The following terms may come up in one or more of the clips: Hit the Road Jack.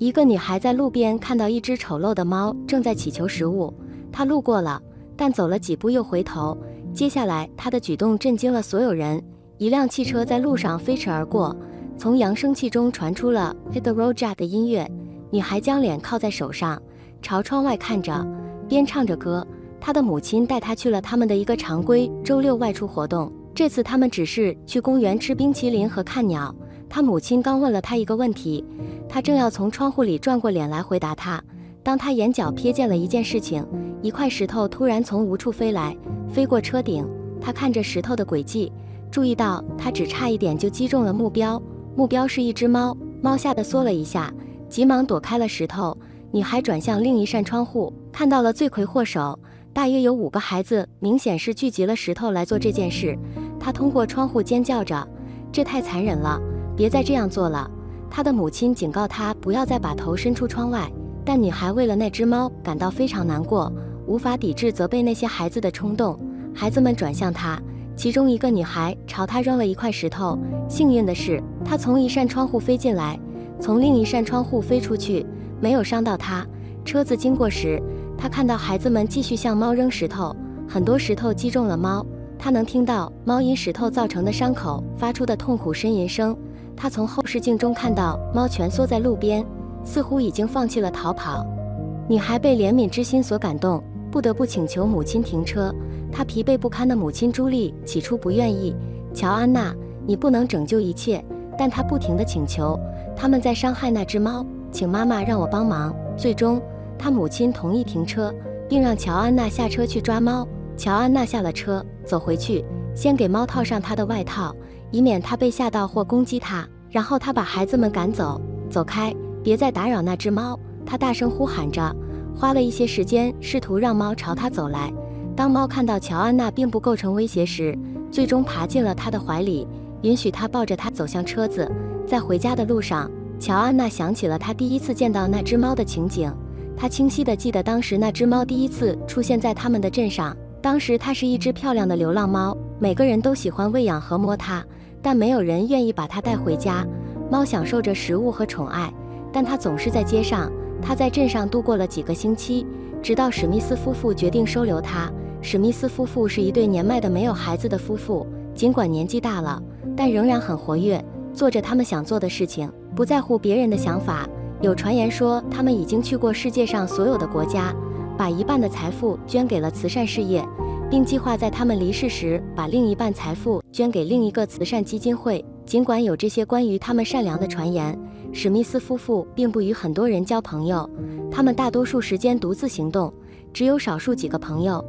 一个女孩在路边看到一只丑陋的猫正在乞求食物，她路过了，但走了几步又回头。接下来，她的举动震惊了所有人。一辆汽车在路上飞驰而过，从扬声器中传出了 Hit the Road Jack 的音乐。女孩将脸靠在手上，朝窗外看着，边唱着歌。她的母亲带她去了他们的一个常规周六外出活动。这次他们只是去公园吃冰淇淋和看鸟。她母亲刚问了她一个问题，她正要从窗户里转过脸来回答她，当她眼角瞥见了一件事情：一块石头突然从无处飞来，飞过车顶。她看着石头的轨迹，注意到她只差一点就击中了目标。目标是一只猫，猫吓得缩了一下，急忙躲开了石头。女孩转向另一扇窗户，看到了罪魁祸首，大约有5个孩子，明显是聚集了石头来做这件事。她通过窗户尖叫着：“这太残忍了，别再这样做了！”她的母亲警告她不要再把头伸出窗外，但女孩为了那只猫感到非常难过，无法抵制责备那些孩子的冲动。孩子们转向她。其中一个女孩朝他扔了一块石头，幸运的是，他从一扇窗户飞进来，从另一扇窗户飞出去，没有伤到他。车子经过时，他看到孩子们继续向猫扔石头，很多石头击中了猫，他能听到猫因石头造成的伤口发出的痛苦呻吟声。他从后视镜中看到猫蜷缩在路边，似乎已经放弃了逃跑。女孩被怜悯之心所感动，不得不请求母亲停车。她疲惫不堪的母亲朱莉起初不愿意，乔安娜，你不能拯救一切，但她不停地请求，他们在伤害那只猫，请妈妈让我帮忙。最终，她母亲同意停车，并让乔安娜下车去抓猫。乔安娜下了车，走回去，先给猫套上她的外套，以免它被吓到或攻击它。然后她把孩子们赶走，走开，别再打扰那只猫，她大声呼喊着，花了一些时间试图让猫朝她走来。当猫看到乔安娜并不构成威胁时，最终爬进了她的怀里，允许她抱着她走向车子。在回家的路上，乔安娜想起了她第一次见到那只猫的情景。她清晰地记得当时那只猫第一次出现在他们的镇上，当时它是一只漂亮的流浪猫，每个人都喜欢喂养和摸它，但没有人愿意把它带回家。猫享受着食物和宠爱，但它总是在街上。它在镇上度过了几个星期，直到史密斯夫妇决定收留它。史密斯夫妇是一对年迈的没有孩子的夫妇，尽管年纪大了，但仍然很活跃，做着他们想做的事情，不在乎别人的想法。有传言说他们已经去过世界上所有的国家，把一半的财富捐给了慈善事业，并计划在他们离世时把另一半财富捐给另一个慈善基金会。尽管有这些关于他们善良的传言，史密斯夫妇并不与很多人交朋友，他们大多数时间独自行动，只有少数几个朋友。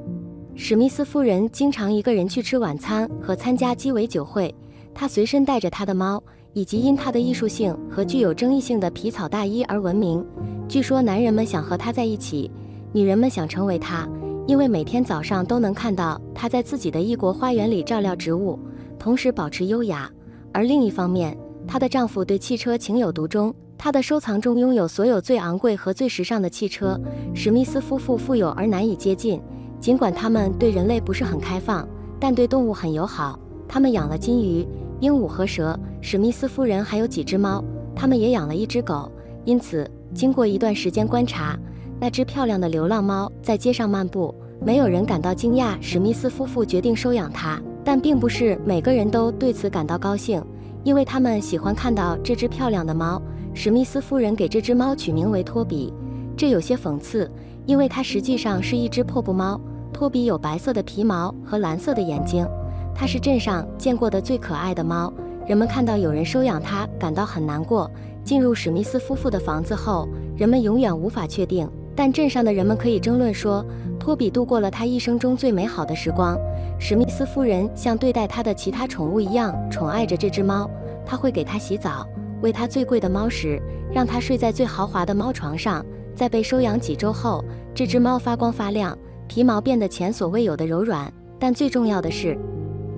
史密斯夫人经常一个人去吃晚餐和参加鸡尾酒会，她随身带着她的猫，以及因她的艺术性和具有争议性的皮草大衣而闻名。据说男人们想和她在一起，女人们想成为她，因为每天早上都能看到她在自己的异国花园里照料植物，同时保持优雅。而另一方面，她的丈夫对汽车情有独钟，她的收藏中拥有所有最昂贵和最时尚的汽车。史密斯夫妇富有而难以接近。尽管他们对人类不是很开放，但对动物很友好。他们养了金鱼、鹦鹉和蛇。史密斯夫人还有几只猫，他们也养了一只狗。因此，经过一段时间观察，那只漂亮的流浪猫在街上漫步，没有人感到惊讶。史密斯夫妇决定收养它，但并不是每个人都对此感到高兴，因为他们喜欢看到这只漂亮的猫。史密斯夫人给这只猫取名为托比，这有些讽刺，因为它实际上是一只破布猫。托比有白色的皮毛和蓝色的眼睛，它是镇上见过的最可爱的猫。人们看到有人收养它，感到很难过。进入史密斯夫妇的房子后，人们永远无法确定，但镇上的人们可以争论说，托比度过了他一生中最美好的时光。史密斯夫人像对待他的其他宠物一样宠爱着这只猫，她会给它洗澡，喂它最贵的猫食，让它睡在最豪华的猫床上。在被收养几周后，这只猫发光发亮，皮毛变得前所未有的柔软，但最重要的是，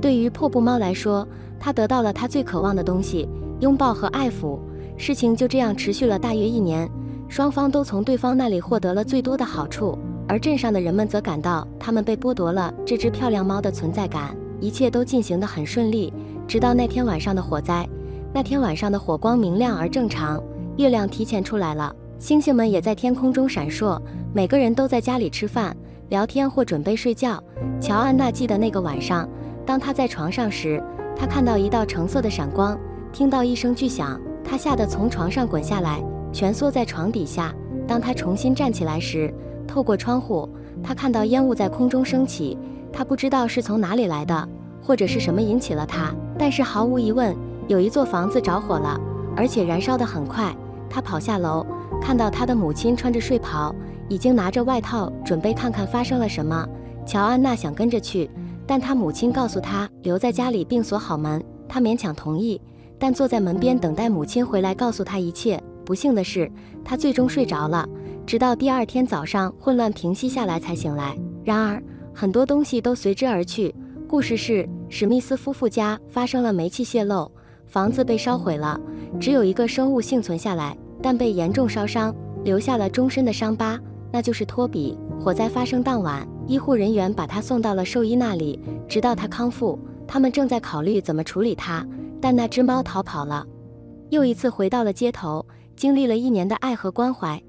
对于破布猫来说，它得到了它最渴望的东西：拥抱和爱抚。事情就这样持续了大约1年，双方都从对方那里获得了最多的好处，而镇上的人们则感到他们被剥夺了这只漂亮猫的存在感。一切都进行得很顺利，直到那天晚上的火灾。那天晚上的火光明亮而正常，月亮提前出来了，星星们也在天空中闪烁，每个人都在家里吃饭、聊天或准备睡觉。乔安娜记得那个晚上，当她在床上时，她看到一道橙色的闪光，听到一声巨响，她吓得从床上滚下来，蜷缩在床底下。当她重新站起来时，透过窗户，她看到烟雾在空中升起。她不知道是从哪里来的，或者是什么引起了她，但是毫无疑问，有一座房子着火了，而且燃烧得很快。她跑下楼，看到她的母亲穿着睡袍，已经拿着外套，准备看看发生了什么。乔安娜想跟着去，但她母亲告诉她留在家里并锁好门。她勉强同意，但坐在门边等待母亲回来告诉她一切。不幸的是，她最终睡着了，直到第二天早上混乱平息下来才醒来。然而，很多东西都随之而去。故事是史密斯夫妇家发生了煤气泄漏，房子被烧毁了，只有一个生物幸存下来，但被严重烧伤，留下了终身的伤疤，那就是托比。火灾发生当晚，医护人员把他送到了兽医那里，直到他康复。他们正在考虑怎么处理他，但那只猫逃跑了，又一次回到了街头，经历了1年的爱和关怀。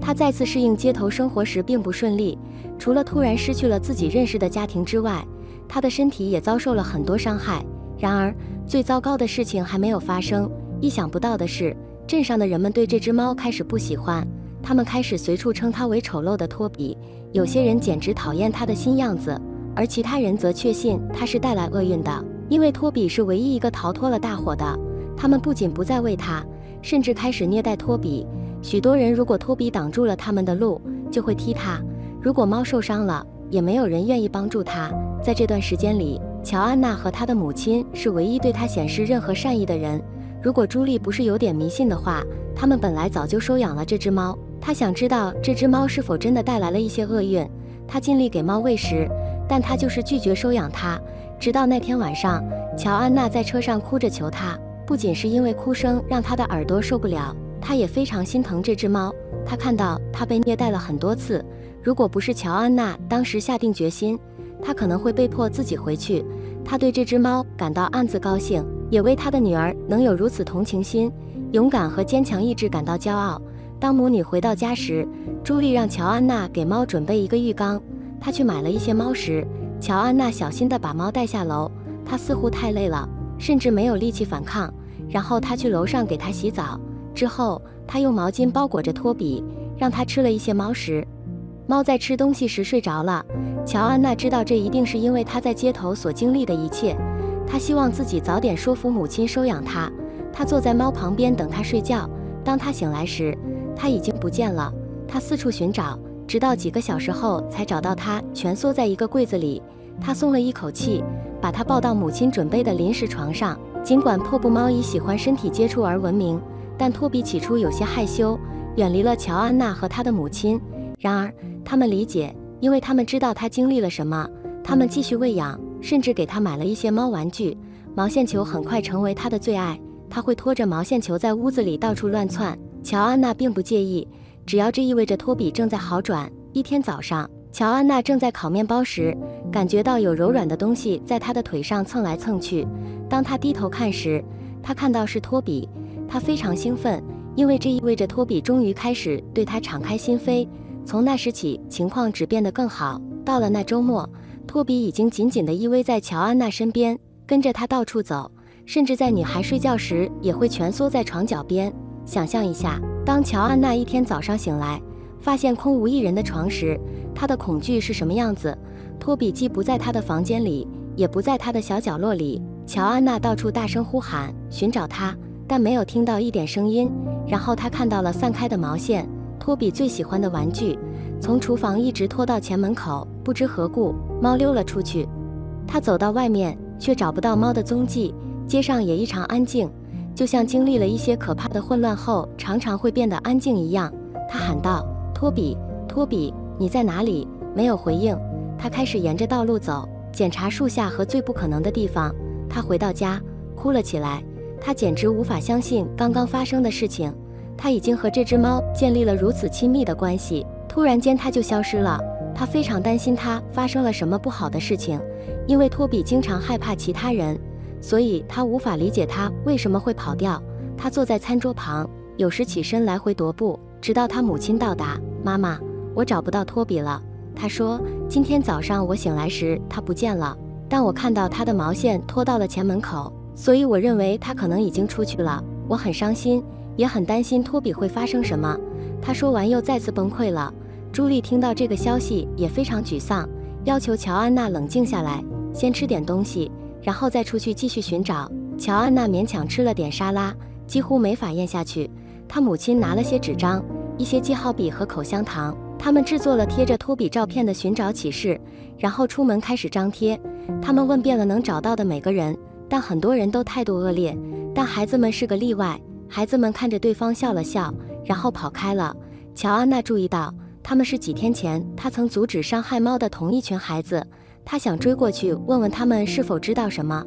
他再次适应街头生活时并不顺利，除了突然失去了自己认识的家庭之外，他的身体也遭受了很多伤害。然而，最糟糕的事情还没有发生。意想不到的是，镇上的人们对这只猫开始不喜欢，他们开始随处称它为丑陋的托比，有些人简直讨厌它的新样子，而其他人则确信它是带来厄运的，因为托比是唯一一个逃脱了大火的。他们不仅不再喂它，甚至开始虐待托比。许多人如果托比挡住了他们的路，就会踢它；如果猫受伤了，也没有人愿意帮助它。在这段时间里，乔安娜和她的母亲是唯一对她显示任何善意的人。如果朱莉不是有点迷信的话，他们本来早就收养了这只猫。她想知道这只猫是否真的带来了一些厄运。她尽力给猫喂食，但她就是拒绝收养它。直到那天晚上，乔安娜在车上哭着求她，不仅是因为哭声让她的耳朵受不了，她也非常心疼这只猫。她看到它被虐待了很多次，如果不是乔安娜当时下定决心，她可能会被迫自己回去。她对这只猫感到暗自高兴，也为她的女儿能有如此同情心、勇敢和坚强意志感到骄傲。当母女回到家时，朱莉让乔安娜给猫准备一个浴缸。她去买了一些猫食，乔安娜小心地把猫带下楼。她似乎太累了，甚至没有力气反抗。然后她去楼上给它洗澡，之后她用毛巾包裹着托比，让它吃了一些猫食。猫在吃东西时睡着了，乔安娜知道这一定是因为她在街头所经历的一切。她希望自己早点说服母亲收养它。她坐在猫旁边等它睡觉。当她醒来时，它已经不见了。她四处寻找，直到几个小时后才找到它，蜷缩在一个柜子里。她松了一口气，把它抱到母亲准备的临时床上。尽管破布猫以喜欢身体接触而闻名，但托比起初有些害羞，远离了乔安娜和她的母亲。然而，他们理解，因为他们知道他经历了什么。他们继续喂养，甚至给他买了一些猫玩具。毛线球很快成为他的最爱，他会拖着毛线球在屋子里到处乱窜。乔安娜并不介意，只要这意味着托比正在好转。一天早上，乔安娜正在烤面包时，感觉到有柔软的东西在她的腿上蹭来蹭去。当她低头看时，她看到是托比。她非常兴奋，因为这意味着托比终于开始对她敞开心扉。从那时起，情况只变得更好。到了那周末，托比已经紧紧地依偎在乔安娜身边，跟着她到处走，甚至在女孩睡觉时也会蜷缩在床脚边。想象一下，当乔安娜一天早上醒来，发现空无一人的床时，她的恐惧是什么样子？托比既不在她的房间里，也不在她的小角落里。乔安娜到处大声呼喊，寻找他，但没有听到一点声音。然后她看到了散开的毛线，托比最喜欢的玩具，从厨房一直拖到前门口。不知何故，猫溜了出去。他走到外面，却找不到猫的踪迹。街上也异常安静，就像经历了一些可怕的混乱后常常会变得安静一样。他喊道：“托比，托比，你在哪里？”没有回应。他开始沿着道路走，检查树下和最不可能的地方。他回到家，哭了起来。他简直无法相信刚刚发生的事情。他已经和这只猫建立了如此亲密的关系，突然间它就消失了。他非常担心它发生了什么不好的事情，因为托比经常害怕其他人，所以他无法理解它为什么会跑掉。他坐在餐桌旁，有时起身来回踱步，直到他母亲到达。妈妈，我找不到托比了。他说，今天早上我醒来时他不见了，但我看到他的毛线拖到了前门口，所以我认为他可能已经出去了。我很伤心，也很担心托比会发生什么。他说完又再次崩溃了。朱莉听到这个消息也非常沮丧，要求乔安娜冷静下来，先吃点东西，然后再出去继续寻找。乔安娜勉强吃了点沙拉，几乎没法咽下去。她母亲拿了些纸张、一些记号笔和口香糖，他们制作了贴着托比照片的寻找启事，然后出门开始张贴。他们问遍了能找到的每个人，但很多人都态度恶劣。但孩子们是个例外，孩子们看着对方笑了笑，然后跑开了。乔安娜注意到，他们是几天前她曾阻止伤害猫的同一群孩子。她想追过去问问他们是否知道什么，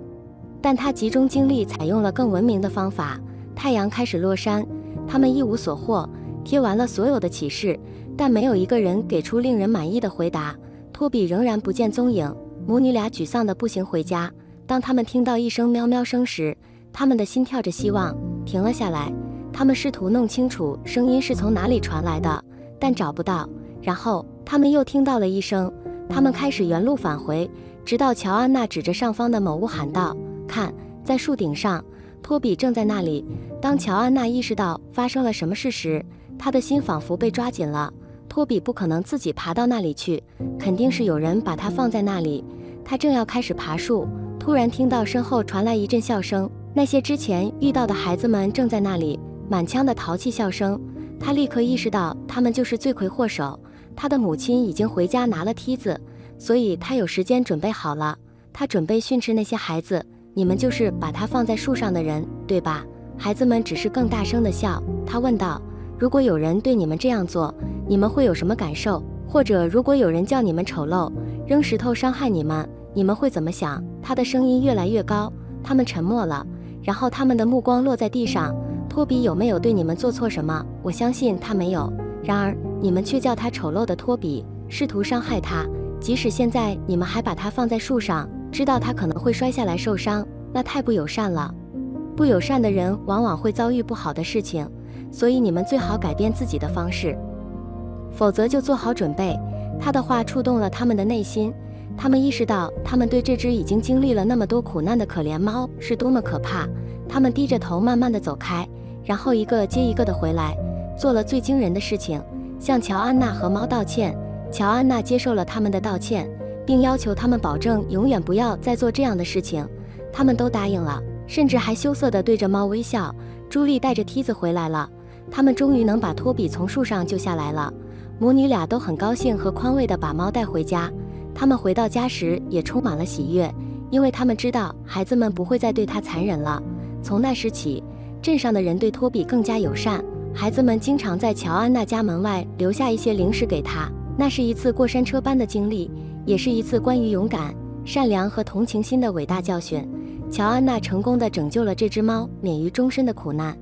但她集中精力采用了更文明的方法。太阳开始落山，他们一无所获，贴完了所有的启示，但没有一个人给出令人满意的回答。托比仍然不见踪影，母女俩沮丧的不行回家。当他们听到一声喵喵声时，他们的心跳着希望停了下来。他们试图弄清楚声音是从哪里传来的，但找不到。然后他们又听到了一声，他们开始原路返回，直到乔安娜指着上方的某物喊道，看，在树顶上，托比正在那里。当乔安娜意识到发生了什么事时，她的心仿佛被抓紧了。托比不可能自己爬到那里去，肯定是有人把他放在那里。他正要开始爬树，突然听到身后传来一阵笑声，那些之前遇到的孩子们正在那里，满腔的淘气笑声。他立刻意识到他们就是罪魁祸首。他的母亲已经回家拿了梯子，所以他有时间准备好了。他准备训斥那些孩子，你们就是把它放在树上的人，对吧？孩子们只是更大声的笑。他问道，如果有人对你们这样做，你们会有什么感受？或者如果有人叫你们丑陋，扔石头伤害你们，你们会怎么想？他的声音越来越高，他们沉默了，然后他们的目光落在地上。托比有没有对你们做错什么？我相信他没有。然而你们却叫他丑陋的托比，试图伤害他，即使现在你们还把他放在树上，知道他可能会摔下来受伤，那太不友善了。不友善的人往往会遭遇不好的事情，所以你们最好改变自己的方式，否则就做好准备。他的话触动了他们的内心，他们意识到他们对这只已经经历了那么多苦难的可怜猫是多么可怕。他们低着头慢慢地走开，然后一个接一个地回来，做了最惊人的事情，向乔安娜和猫道歉。乔安娜接受了他们的道歉，并要求他们保证永远不要再做这样的事情。他们都答应了，甚至还羞涩地对着猫微笑。朱莉带着梯子回来了，他们终于能把托比从树上救下来了。母女俩都很高兴和宽慰地把猫带回家。他们回到家时也充满了喜悦，因为他们知道孩子们不会再对他残忍了。从那时起，镇上的人对托比更加友善，孩子们经常在乔安娜家门外留下一些零食给他。那是一次过山车般的经历，也是一次关于勇敢、善良和同情心的伟大教训。乔安娜成功地拯救了这只猫免于终身的苦难。